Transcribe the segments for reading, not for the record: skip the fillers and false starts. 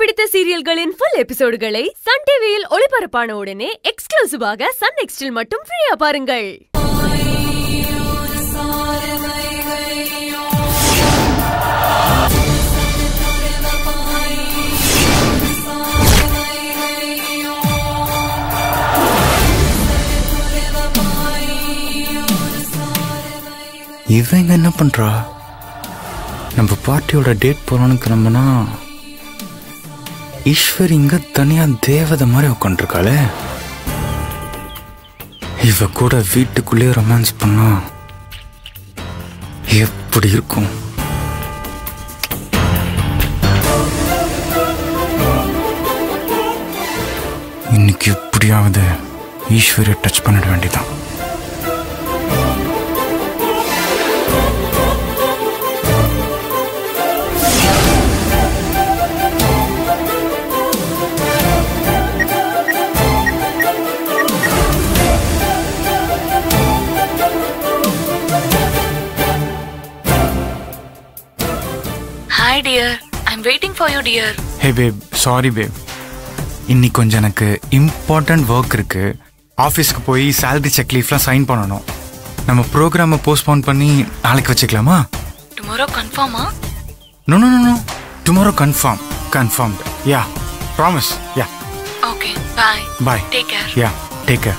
பிடித்த சீரியல்களின் full எபிசோடுகளை Sun டிவியில் ஒளிபரப்பான உடனே எக்ஸ்க்ளூசிவாக சன் நெக்ஸ்டில் மட்டும் ஃப்ரீயா பாருங்கள். இவங்க என்ன பண்றா? நம்ம பார்ட்டியோட டேட் போறோம்னு கிளம்புனா ஈஸ்வர் இங்க தனியா தேவதை மாதிரி உட்காந்துருக்காளே. இவ கூட வீட்டுக்குள்ளேயே ரொமான்ஸ் பண்ணா எப்படி இருக்கும்? இன்னைக்கு எப்படியாவது ஈஸ்வரியை டச் பண்ணிட வேண்டியதான். Hi dear, I'm waiting for you dear. Hey babe, sorry babe. இன்னைக்கு கொஞ்சம் எனக்கு இம்பார்ட்டன்ட் வொர்க் இருக்கு. ஆபீஸ்க்கு போய் salary check leafலாம் சைன் பண்ணனும். நம்ம புரோகிராமை போஸ்ட்போன் பண்ணி நாளைக்கு வச்சுக்கலாமா? Tomorrow confirm ஆ? No. Tomorrow confirm. Confirmed. Yeah. Promise. Yeah. Okay, bye. Bye. Take care. Yeah, take care.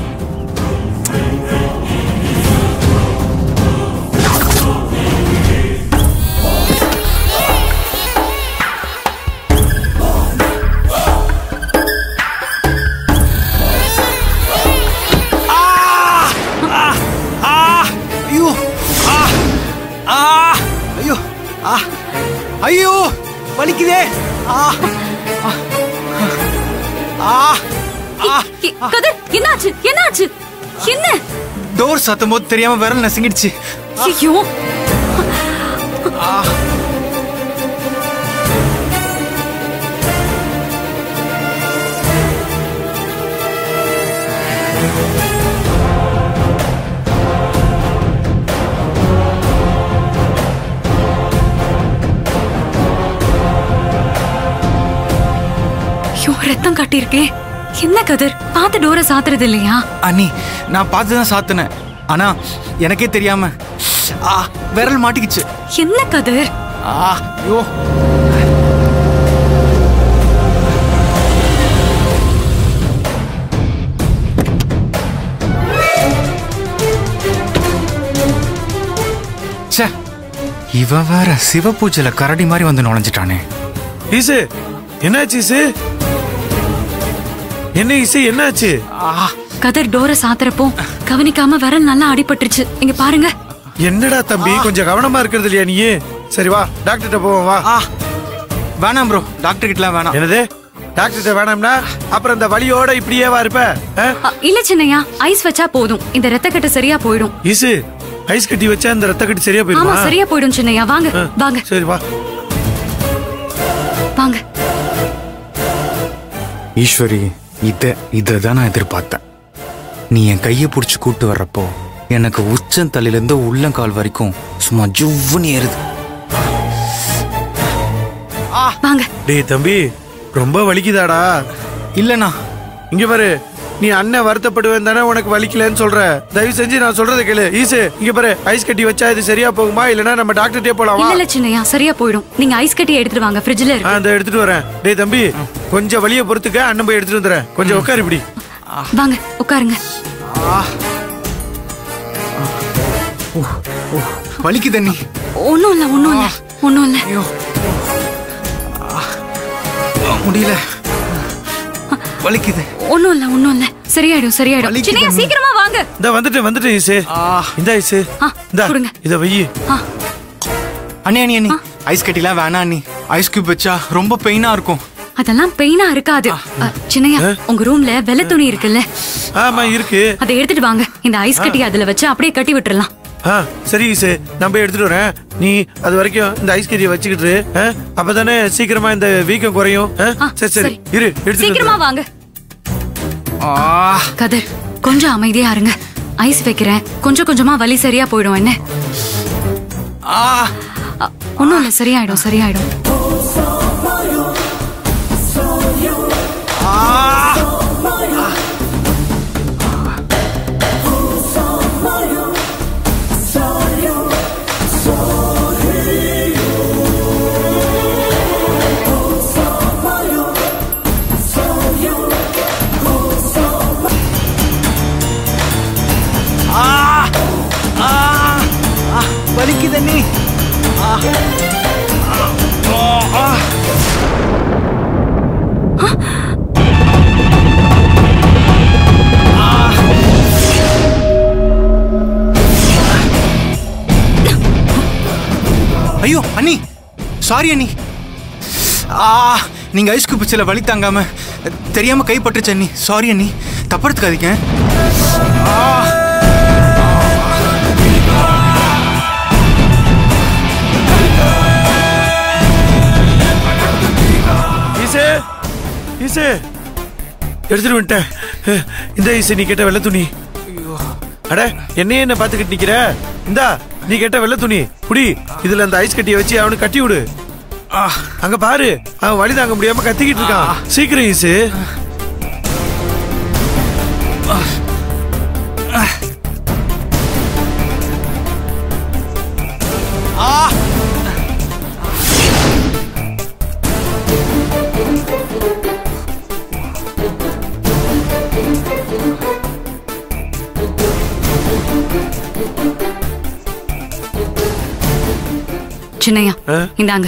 ஐயோ வலிக்குதே. என்னாச்சு? என்ன டோர் சத்தம் போது தெரியாம விரல் நசுங்கிடுச்சு. ஐயோ ரத்தம் கட்டிருக்கே. என்ன கதிர் பார்த்து டோரை சாத்துறது இல்லையா? அண்ணி நான் பார்த்துதான் சாத்துனேன், ஆனா எனக்கே தெரியாம விரல் மாட்டிக்கிச்சு. என்ன கதிர்? ஐயோ சே, இவ வேற சிவ பூஜையில கரடி மாதிரி வந்து நுழைஞ்சிட்டானே. ஈசு என்னாச்சு? ஈசு என்ன? இசை என்னாச்சு? கதர் டோரை சாத்துறப்போ கவனிக்காம விரல் நல்லா அடிபட்டுருச்சு. இங்க பாருங்க. என்னடா தம்பி கொஞ்சம் கவனமா இருக்கிறது இல்லையா நீ? சரி வா டாக்டர்கிட்ட போவோம். வா. வேணாம் ப்ரோ, டாக்டர் கிட்டலாம் வேணாம். என்னது டாக்டர்கிட்ட வேணாம்னா அப்புறம் இந்த வலியோட இப்படியே வா இருப்ப? இல்ல சின்னையா, ஐஸ் வச்சா போதும் இந்த ரத்தக்கட்டு சரியா போயிடும். இசு ஐஸ் கட்டி வச்சா இந்த ரத்தக்கட்டு சரியா போயிடும். ஆமா சரியா போயிடும் சின்னையா. வாங்க வாங்க. சரி வா வாங்க. ஈஸ்வரி இதான் நான் எதிர்பார்த்தேன். நீ என் கையை பிடிச்சி கூட்டு வர்றப்போ எனக்கு உச்சம் தலையிலிருந்து உள்ளங்கால் வரைக்கும் சும்மா ஜுவ்வுன்னு ஏறுது. டேய் தம்பி ரொம்ப வலிக்குதாடா? இல்லண்ணா இங்க பாரு, நீ அண்ணன் வருத்தப்படுவேன் தானே உனக்கு வலிக்கலன்னு சொல்ற. தயவு செஞ்சு நான் சொல்றதை கேளு. ஈசு இங்க பாரு, ஐஸ் கட்டி வச்சா இது சரியா போகுமா இல்லனா நம்ம டாக்டர்கிட்டே போலாமா? இல்ல சின்னையா சரியா போய்டும். நீங்க ஐஸ் கட்டி எடுத்துட்டு வாங்க, ஃப்ரிட்ஜ்ல இருக்கு. நான் எடுத்துட்டு வரேன். டேய் தம்பி கொஞ்சம் வலியை பொறுத்துக்க, அண்ணன் போய் எடுத்துட்டு வந்துறேன். கொஞ்சம் உட்காரு இப்படி. வாங்க உட்காருங்க. வலிக்குது அண்ணி. ஒன்றும் இல்லை ஒன்றும் இல்லை ஒன்றும் இல்லை. ஐயோ முடியல வலிக்குது. ஒன்றும் இல்லை ஒன்றும் இல்லை சரியாயிடும் சரியாயிடும். சின்னையா சீக்கிரமா வாங்க. இந்த வந்துட்டேன் வந்துட்டேன் ஐசு. இந்த ஐசு இந்த கொடுங்க இதை வெயி. அண்ணி அண்ணி அண்ணி ஐஸ் கட்டிலாம் வேணாம் அண்ணி. ஐஸ் கியூப் வச்சா ரொம்ப பெயினாக இருக்கும். அதெல்லாம் பெயினா இருக்காது. சின்னையா உங்க ரூம்ல வெள்ளை துணி இருக்குல்ல? ஆமா இருக்கு. அதை எடுத்துட்டு வாங்க. இந்த ஐஸ் கட்டி அதுல வச்சு அப்படியே கட்டி விட்டுறலாம். சரி ஈசு நான் போய் எடுத்துட்டு வரேன். நீ அது வரைக்கும் இந்த ஐஸ் கட்டியை வச்சுக்கிட்டு அப்பதானே சீக்கிரமா இந்த வீக்கம் குறையும். சரி சரி இரு எடுத்து சீக்கிரமா வாங்க. கதிர் கொஞ்சம் அமைதியா இருங்க. ஐஸ் வைக்கிறேன். கொஞ்சம் கொஞ்சமா வலி சரியா போயிடும். என்ன ஒன்னும் இல்ல சரியாயிடும் சரியாயிடும். ஐயோ அண்ணி சாரி அண்ணி. நீங்க ஐஸ்க்கு பிச்சில வலி தாங்காம தெரியாம கைப்பற்றுச்சு அண்ணி. சாரி அண்ணி தப்படுத்துக்காதீங்க. ஈசே எடுத்துட்டு வந்துட்டேன். இந்த ஈசே நீ கேட்ட வெள்ள துணி. அட என்னையே என்ன பார்த்துக்கிட்டு நிக்கிற? இந்தா நீ கேட்ட வெள்ள துணி குடி. இதுல அந்த ஐஸ் கட்டியை வச்சு அவனுக்கு கட்டி விடு. அங்க பாரு அவன் வலி தாங்க முடியாம கத்திக்கிட்டு இருக்கான். சீக்கிரம் ஈசு. சின்னையா இந்தாங்க